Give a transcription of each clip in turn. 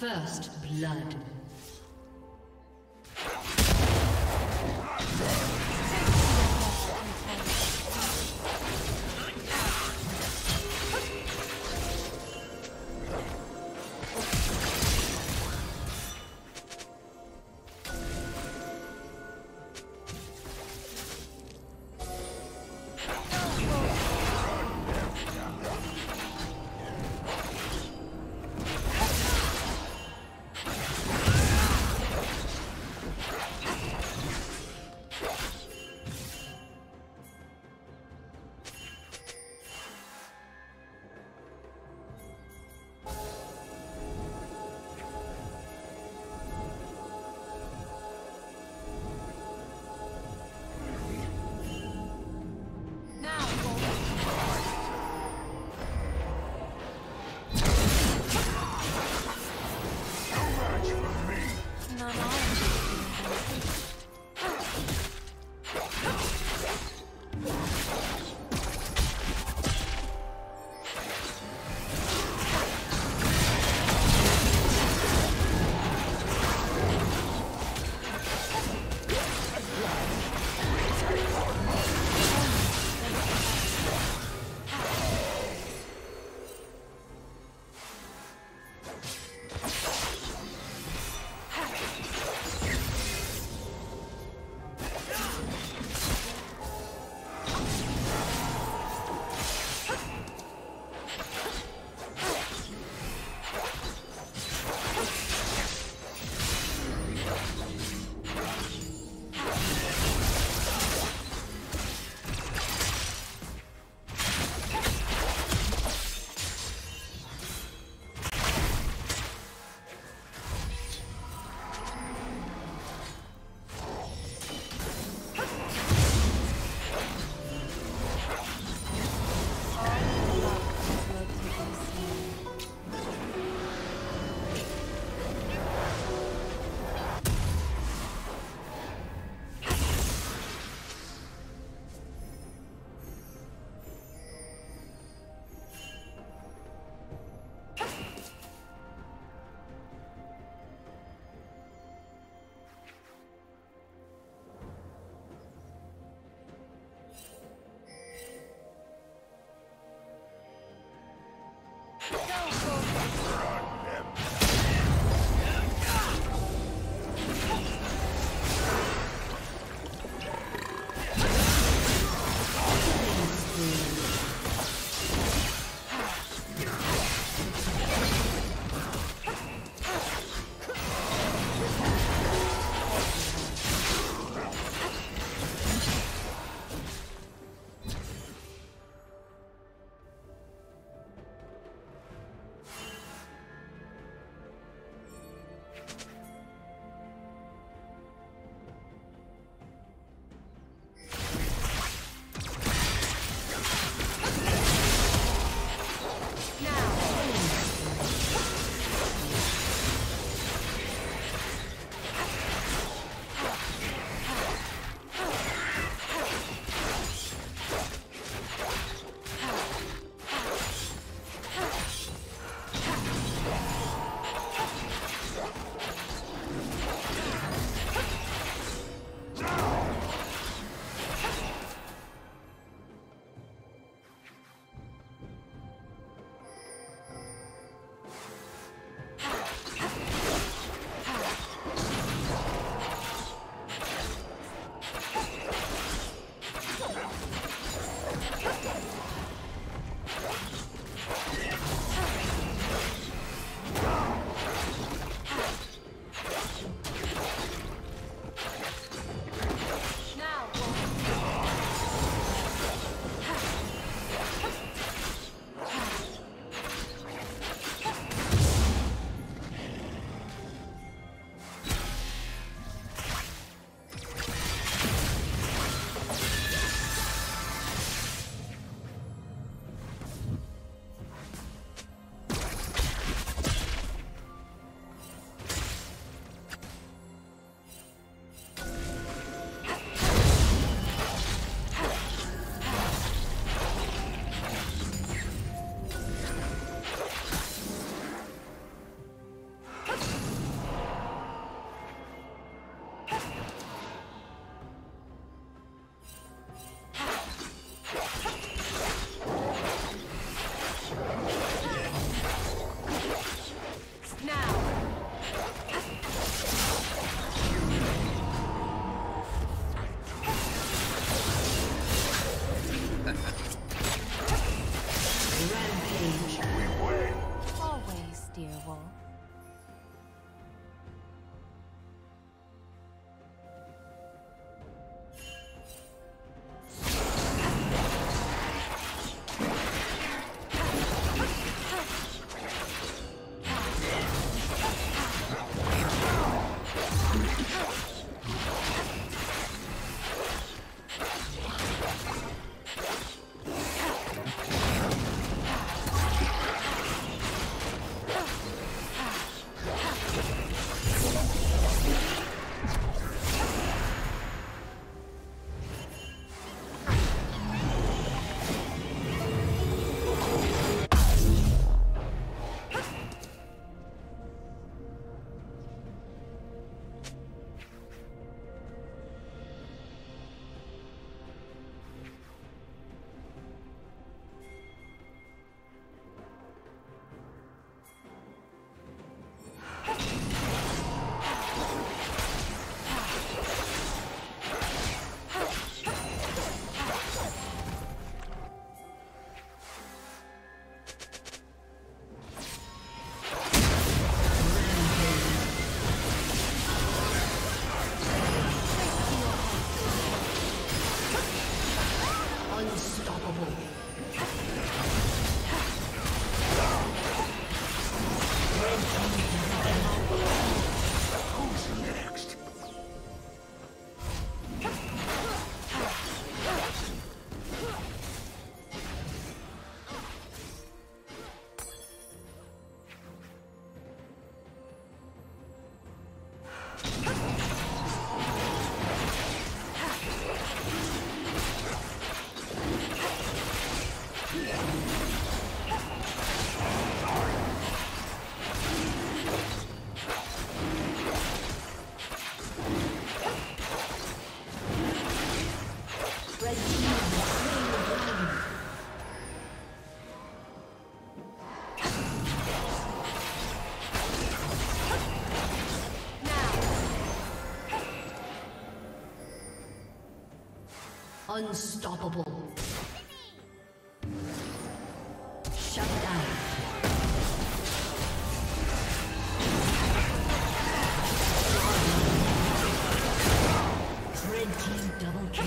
First blood. Unstoppable. Shut down. Red team double kill.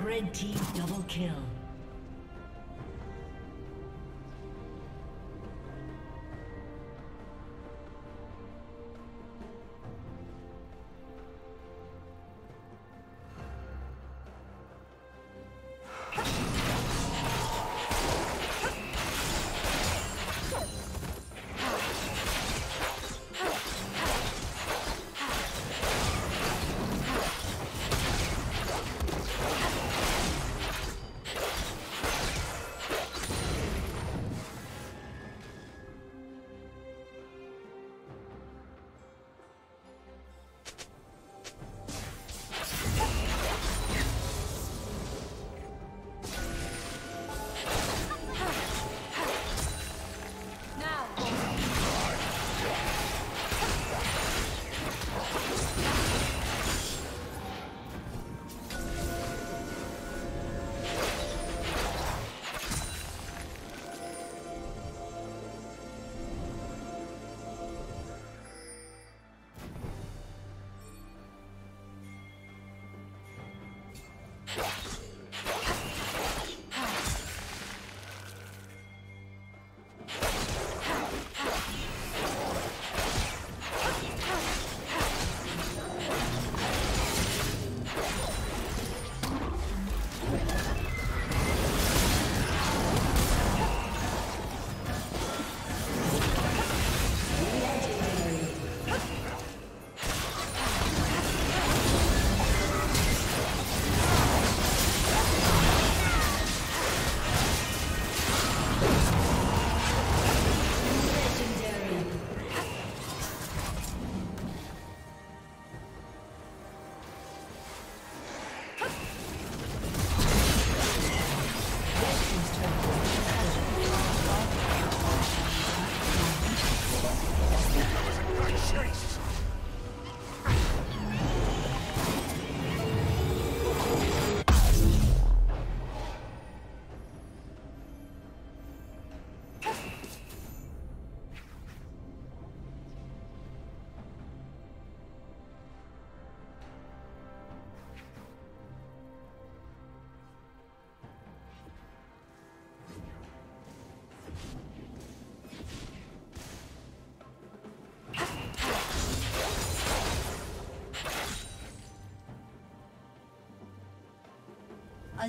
Red team double kill. A